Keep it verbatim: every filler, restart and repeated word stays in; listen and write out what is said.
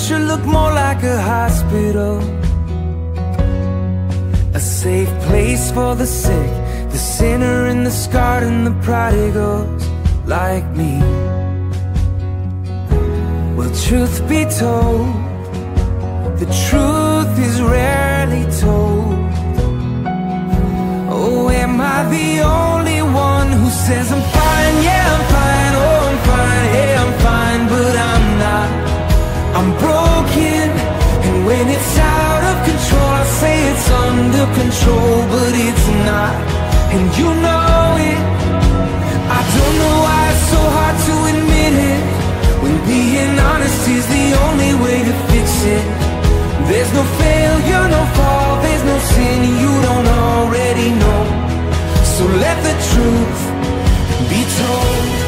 should look more like a hospital, a safe place for the sick, the sinner and the scarred and the prodigals like me. Well, truth be told, the truth is rarely told. Oh, am I the only one who says I'm fine? Yeah, I'm fine, oh, I'm fine, hey, I'm fine, but I'm not. I'm broken, and when it's out of control, I say it's under control, but it's not. And you know it. I don't know why it's so hard to admit it, when being honest is the only way to fix it. There's no failure, no fall, there's no sin you don't already know. So let the truth be told.